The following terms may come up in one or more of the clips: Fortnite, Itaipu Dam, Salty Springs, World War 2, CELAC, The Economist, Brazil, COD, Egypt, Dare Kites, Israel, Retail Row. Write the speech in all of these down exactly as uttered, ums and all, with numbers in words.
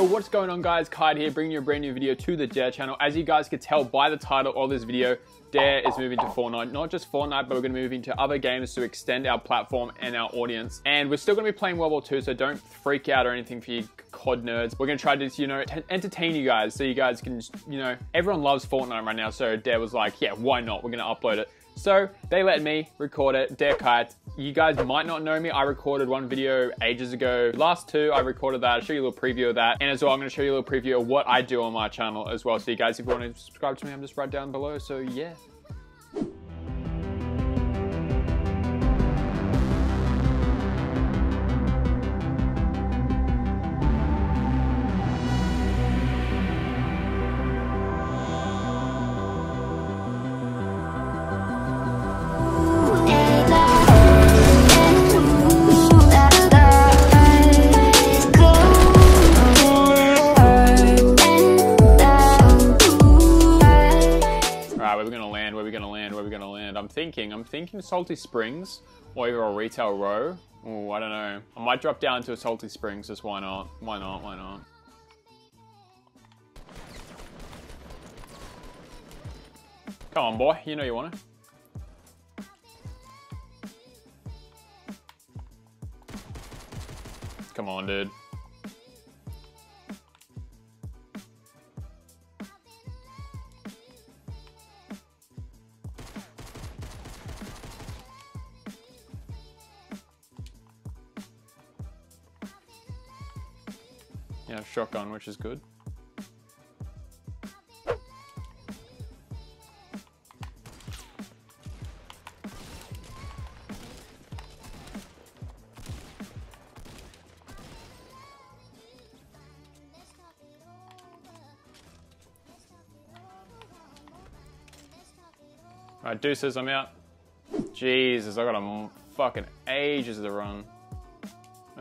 Yo, what's going on guys? Kite here, bringing you a brand new video to the Dare channel. As you guys could tell by the title of this video, Dare is moving to Fortnite. Not just Fortnite, but we're gonna move into other games to extend our platform and our audience. And we're still gonna be playing World War Two, so don't freak out or anything for you C O D nerds. We're gonna try to, you know, entertain you guys so you guys can, you know, everyone loves Fortnite right now, so Dare was like, yeah, why not? We're gonna upload it. So they let me record it, Dare Kites. You guys might not know me. I recorded one video ages ago. Last two, I recorded that. I'll show you a little preview of that. And as well, I'm gonna show you a little preview of what I do on my channel as well. So you guys, if you wanna subscribe to me, I'm just right down below, so yeah. Thinking, I'm thinking Salty Springs or either a Retail Row. Oh, I don't know. I might drop down to a Salty Springs, just why not? Why not? Why not? Come on, boy. You know you want it. Come on, dude. Yeah, shotgun, which is good. Alright, deuces, I'm out. Jesus, I got a fucking ages to run.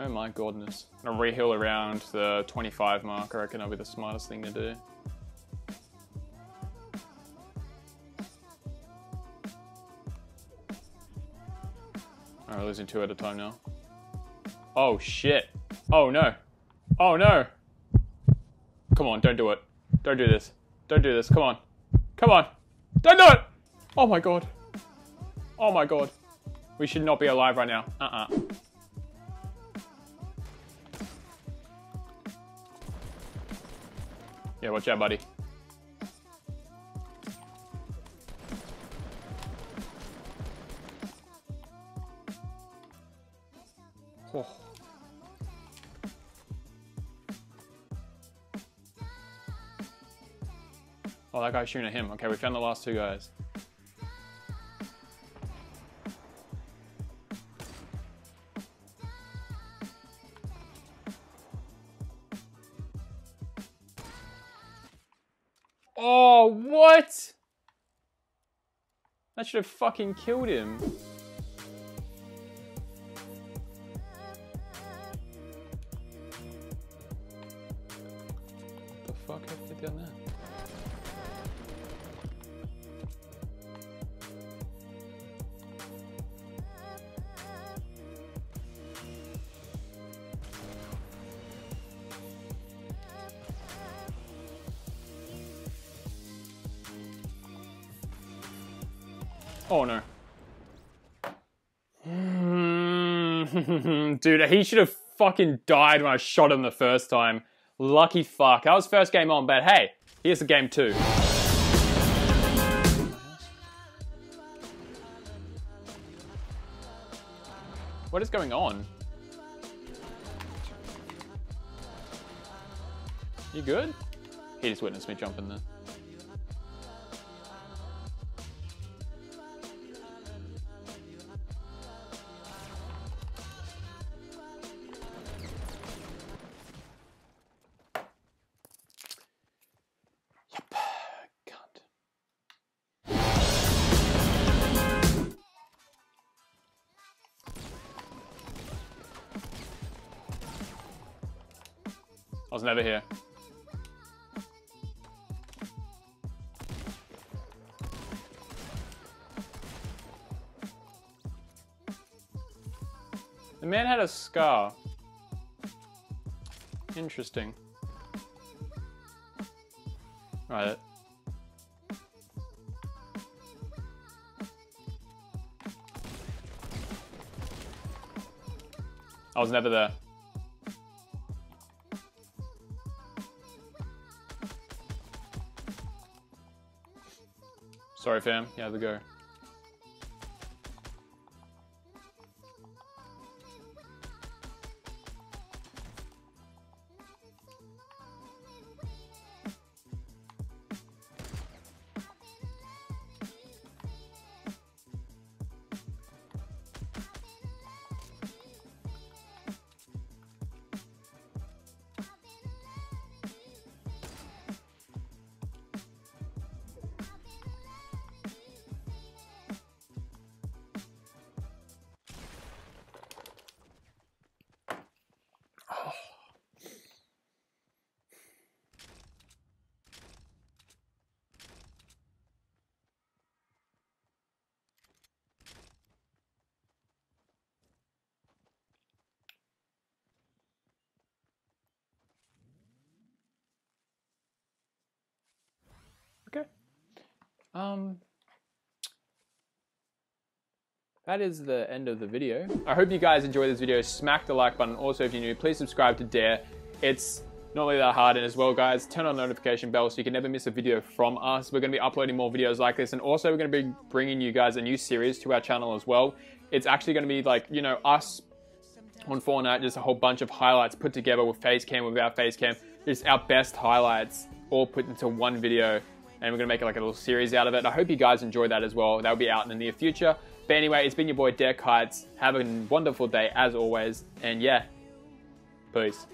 Oh my goodness. I'm gonna re-heal around the twenty-five mark. I reckon that'll be the smartest thing to do. Alright, we're losing two at a time now. Oh shit. Oh no. Oh no. Come on, don't do it. Don't do this. Don't do this. Come on. Come on. Don't do it! Oh my god. Oh my god. We should not be alive right now. Uh-uh. Yeah, watch out, buddy. Oh. Oh, that guy's shooting at him. Okay, we found the last two guys. Oh, what? That should have fucking killed him. What the fuck have they done that? Oh no. Dude, he should have fucking died when I shot him the first time. Lucky fuck. That was first game on, but hey, here's the game two. What is going on? You good? He just witnessed me jumping there. I was never here. The man had a scar. Interesting. Right. I was never there. Sorry, fam. Yeah, have a go. Um, that is the end of the video. I hope you guys enjoyed this video. Smack the like button. Also, if you're new, please subscribe to Dare. It's not really that hard. And as well, guys, turn on the notification bell so you can never miss a video from us. We're going to be uploading more videos like this. And also, we're going to be bringing you guys a new series to our channel as well. It's actually going to be like, you know, us on Fortnite, just a whole bunch of highlights put together with face cam, without face cam. Just our best highlights all put into one video. And we're going to make like a little series out of it. I hope you guys enjoy that as well. That'll be out in the near future. But anyway, it's been your boy Dare Kites. Have a wonderful day as always. And yeah, peace.